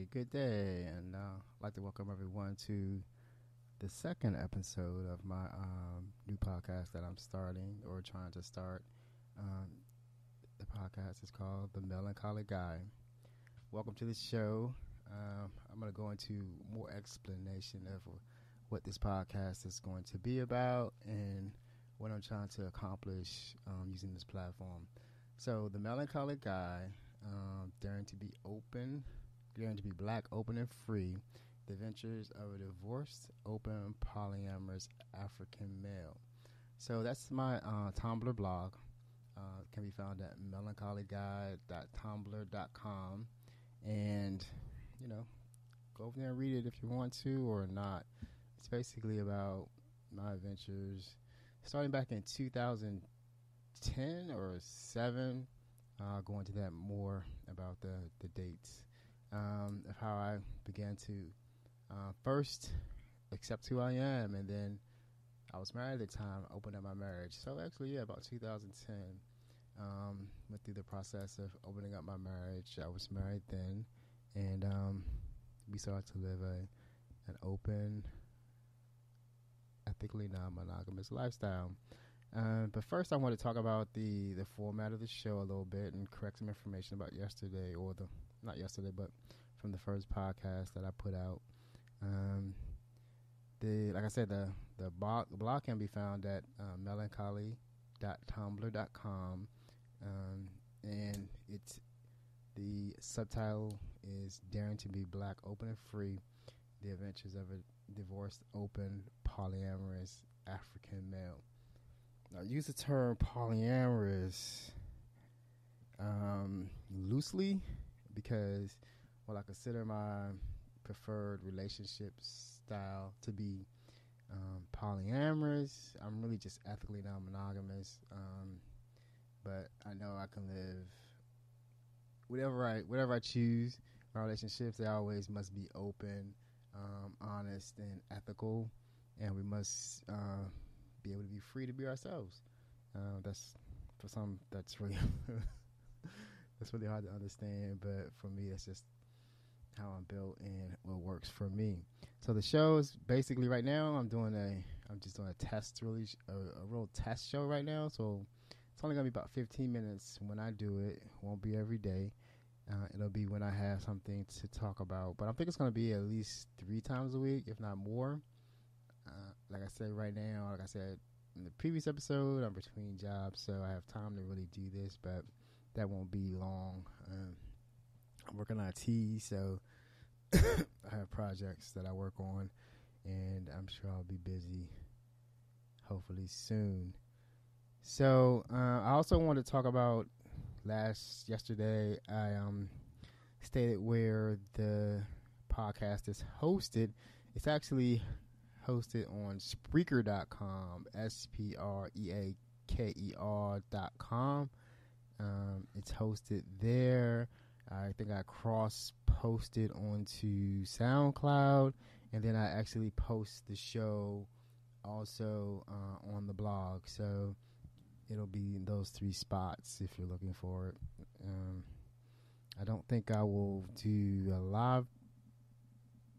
Hey, good day, and I'd like to welcome everyone to the second episode of my new podcast that I'm starting or trying to start. The podcast is called The Melancholic Guy. Welcome to the show. I'm going to go into more explanation of what this podcast is going to be about and what I'm trying to accomplish using this platform. So, The Melancholic Guy, daring to be open, daring to be black, open and free, the adventures of a divorced, open, polyamorous African male. So that's my Tumblr blog. It can be found at melancholicguy.tumblr.com, and you know, go over there and read it if you want to or not. It's basically about my adventures starting back in 2010 or 7. I'll go into that more about the dates of how I began to first accept who I am, and then I was married at the time, opened up my marriage. So actually, yeah, about 2010, went through the process of opening up my marriage. I was married then, and we started to live an open, ethically non-monogamous lifestyle. But first I want to talk about the format of the show a little bit and correct some information about yesterday, or not yesterday, but from the first podcast that I put out. Like I said, the blog can be found at melancholy.tumblr.com, and the subtitle is Daring to be Black, Open and Free, The Adventures of a Divorced, Open, Polyamorous African Male. Now, I use the term polyamorous loosely because, well, I consider my preferred relationship style to be polyamorous. I'm really just ethically non-monogamous, but I know I can live whatever I choose. My relationships, they always must be open, honest, and ethical, and we must be able to be free to be ourselves. That's for some, that's really that's really hard to understand, but for me, that's just how I'm built and what works for me. So the show is basically, right now I'm just doing a test, really a real test show right now. So it's only gonna be about 15 minutes when I do it. It won't be every day. It'll be when I have something to talk about, but I think it's gonna be at least 3 times a week, if not more. Like I said, right now, like I said in the previous episode, I'm between jobs, so I have time to really do this, but that won't be long. I'm working on IT, so I have projects that I work on, and I'm sure I'll be busy hopefully soon. So I also want to talk about yesterday. I stated where the podcast is hosted. It's actually hosted on Spreaker.com, SPREAKER.com. It's hosted there. I think I cross-posted onto SoundCloud, and then I actually post the show also on the blog. So it'll be in those 3 spots if you're looking for it. I don't think I will do a live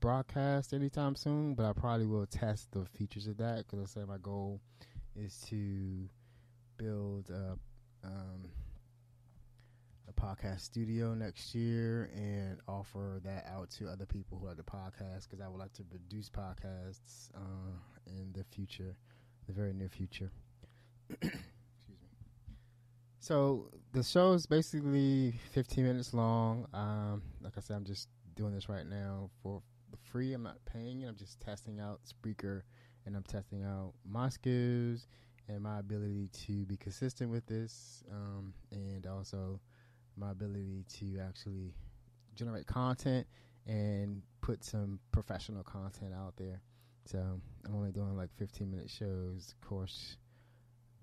broadcast anytime soon, but I probably will test the features of that, because I said my goal is to build a podcast studio next year and offer that out to other people who like the podcast, because I would like to produce podcasts in the future, the very near future. Excuse me. So the show is basically 15 minutes long. Like I said, I'm just doing this right now for free. I'm not paying it. I'm just testing out Spreaker, and I'm testing out my skills and my ability to be consistent with this, and also my ability to actually generate content and put some professional content out there. So I'm only doing like 15-minute shows. Of course,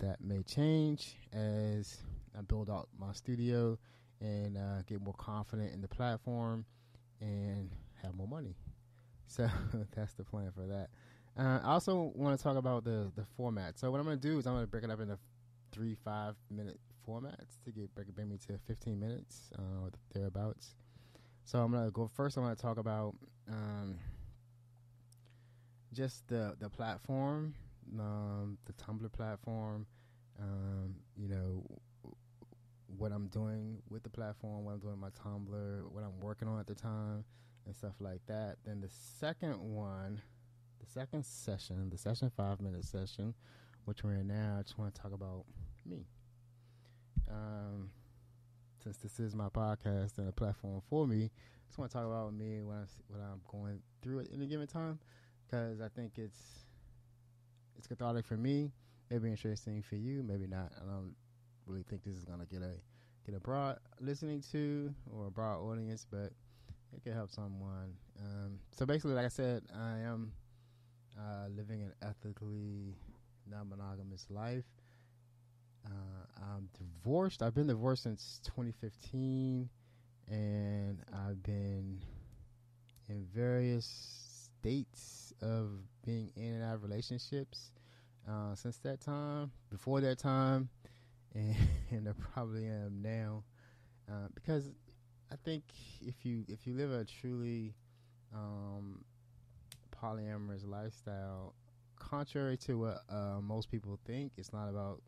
that may change as I build out my studio and get more confident in the platform and have more money. So that's the plan for that. I also want to talk about the format. So what I'm going to do is I'm going to break it up into 3 5-minute formats to bring me to 15 minutes or thereabouts. So I'm going to go first. I want to talk about just the platform, the Tumblr platform, you know, what I'm doing with the platform, what I'm doing with my Tumblr, what I'm working on at the time, and stuff like that. Then the second one, the second session, the session 5 minute session, which we're in now, I just want to talk about me. Since this is my podcast and a platform for me, I just want to talk about me, what I'm going through at any given time, because I think it's cathartic for me. Maybe interesting for you, maybe not. I don't really think this is going to get a broad listening to or a broad audience, but it could help someone. So basically, like I said, I am living an ethically non-monogamous life. I'm divorced. I've been divorced since 2015, and I've been in various states of being in and out of relationships since that time, before that time, and I probably am now, because I think if you live a truly polyamorous lifestyle, contrary to what most people think, it's not about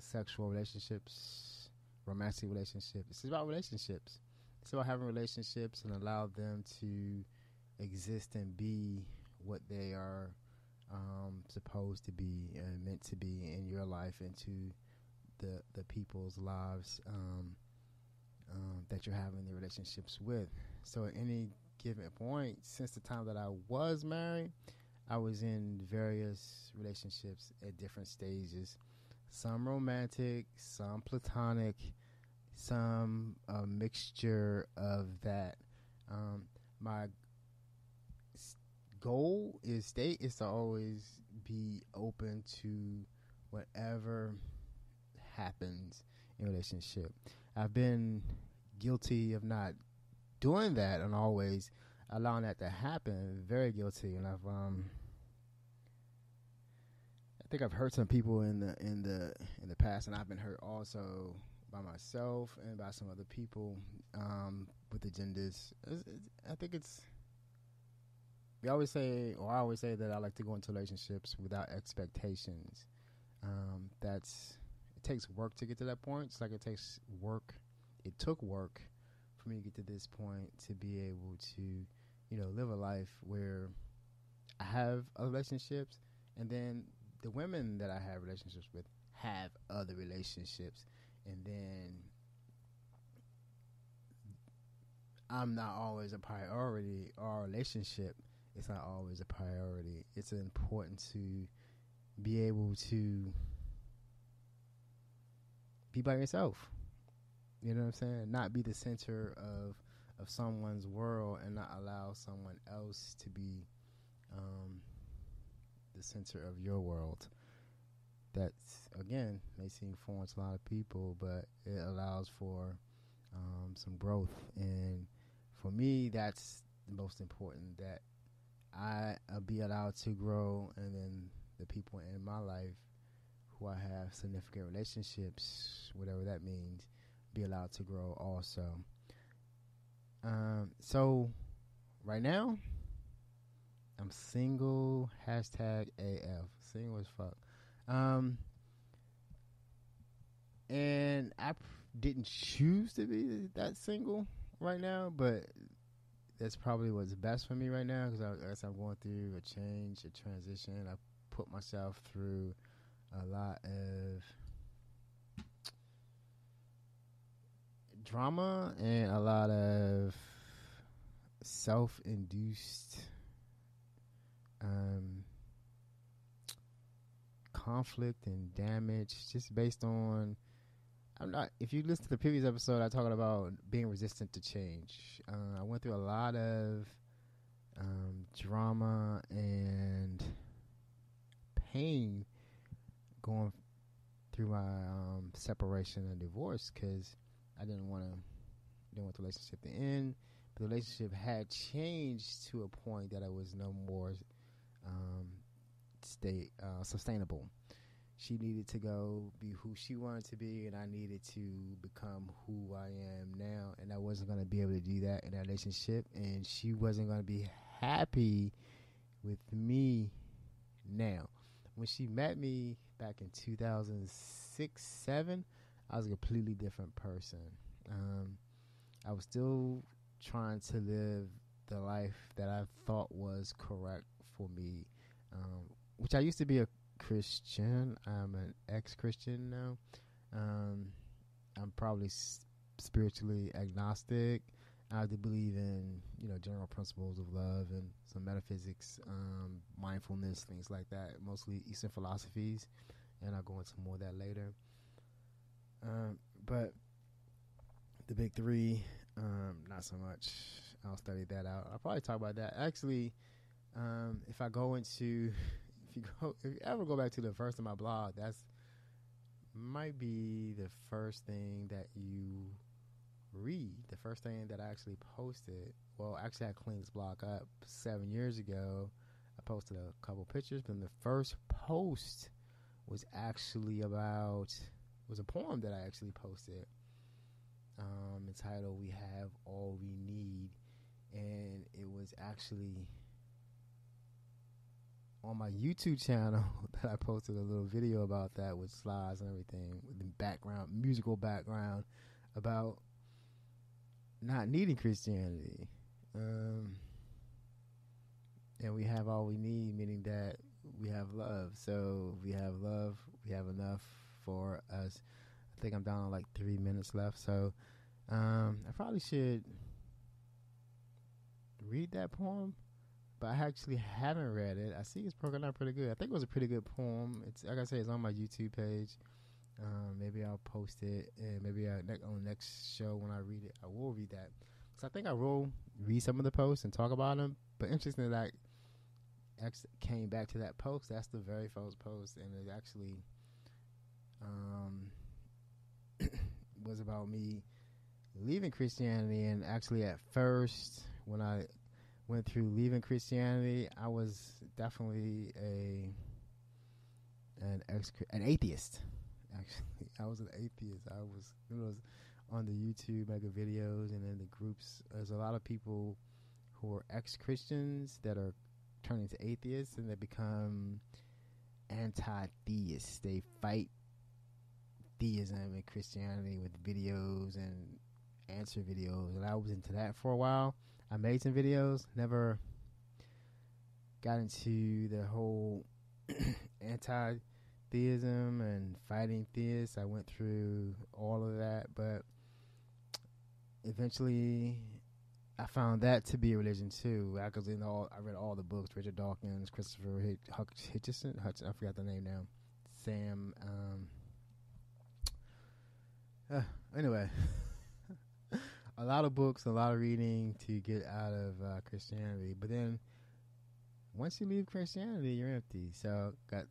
sexual relationships, romantic relationships. It's about relationships. It's about having relationships and allow them to exist and be what they are supposed to be and meant to be in your life and to the people's lives that you're having the relationships with. So at any given point, since the time that I was married, I was in various relationships at different stages. Some romantic, some platonic, some a mixture of that. My goal is to always be open to whatever happens in a relationship. I've been guilty of not doing that and always allowing that to happen. Very guilty, and I've I think I've hurt some people in the past, and I've been hurt also by myself and by some other people with agendas. I think it's. I always say that I like to go into relationships without expectations. It takes work to get to that point. It's like it took work for me to get to this point to be able to, you know, live a life where I have other relationships, and then the women that I have relationships with have other relationships, and then I'm not always a priority. Our relationship is not always a priority. It's important to be able to be by yourself. You know what I'm saying? Not be the center of someone's world and not allow someone else to be the center of your world. That's, again, may seem foreign to a lot of people, but it allows for some growth. And for me, that's the most important, that I be allowed to grow, and then the people in my life who I have significant relationships, whatever that means, be allowed to grow also. So right now, I'm single, #AF, single as fuck. And I didn't choose to be that single right now, but that's probably what's best for me right now, because I guess I'm going through a change, a transition. I put myself through a lot of drama and a lot of self-induced conflict and damage, just based on if you listen to the previous episode, I talked about being resistant to change. I went through a lot of drama and pain going through my separation and divorce, because I didn't want the relationship to end, but the relationship had changed to a point that I was no more sustainable. She needed to go be who she wanted to be, and I needed to become who I am now, and I wasn't going to be able to do that in that relationship, and she wasn't going to be happy with me now. When she met me back in 2006-07, I was a completely different person. I was still trying to live the life that I thought was correct for me, which I used to be a Christian. I'm an ex-Christian now. I'm probably spiritually agnostic. I do believe in, you know, general principles of love and some metaphysics, mindfulness, things like that, mostly Eastern philosophies, and I'll go into more of that later. But the big three, not so much. I'll study that out. I'll probably talk about that. Actually, if you ever go back to the first of my blog, that's might be the first thing that you read. The first thing that I actually posted. Well, actually, I cleaned this blog up 7 years ago. I posted a couple pictures, but the first post was actually was a poem that I actually posted, entitled "We Have All We Need," and it was actually on my YouTube channel that I posted a little video about that with slides and everything, with the musical background about not needing Christianity. And we have all we need, meaning that we have love. So we have love, we have enough for us. I think I'm down on like 3 minutes left. So I probably should read that poem, but I actually haven't read it. I see it's broken out pretty good. I think it was a pretty good poem. It's, like I said, it's on my YouTube page. Maybe I'll post it, and maybe on the next show when I read it, I will read that. So I think I will read some of the posts and talk about them. But interestingly, that came back to that post. That's the very first post, and it actually was about me leaving Christianity. And actually, at first, when I went through leaving Christianity, I was definitely an atheist. Actually, I was an atheist. I was, on the YouTube making videos, and in the groups, there's a lot of people who are ex-Christians that are turning to atheists, and they become anti-theists. They fight theism and Christianity with videos and answer videos, and I was into that for a while. I made some videos, never got into the whole anti-theism and fighting theists. I went through all of that, but eventually I found that to be a religion too. I read all the books, Richard Dawkins, Christopher Hitchens, I forgot the name now, Sam, anyway. A lot of books, a lot of reading to get out of Christianity. But then once you leave Christianity, you're empty. So got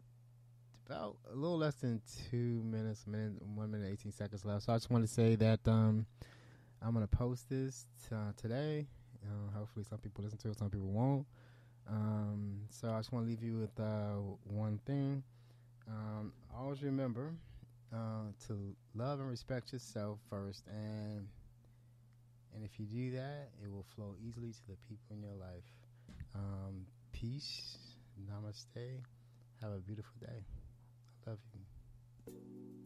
about a little less than 2 minutes, 1 minute, 18 seconds left. So I just want to say that I'm going to post this today. Hopefully some people listen to it, some people won't. So I just want to leave you with one thing. Always remember to love and respect yourself first, and if you do that, it will flow easily to the people in your life. Peace. Namaste. Have a beautiful day. I love you.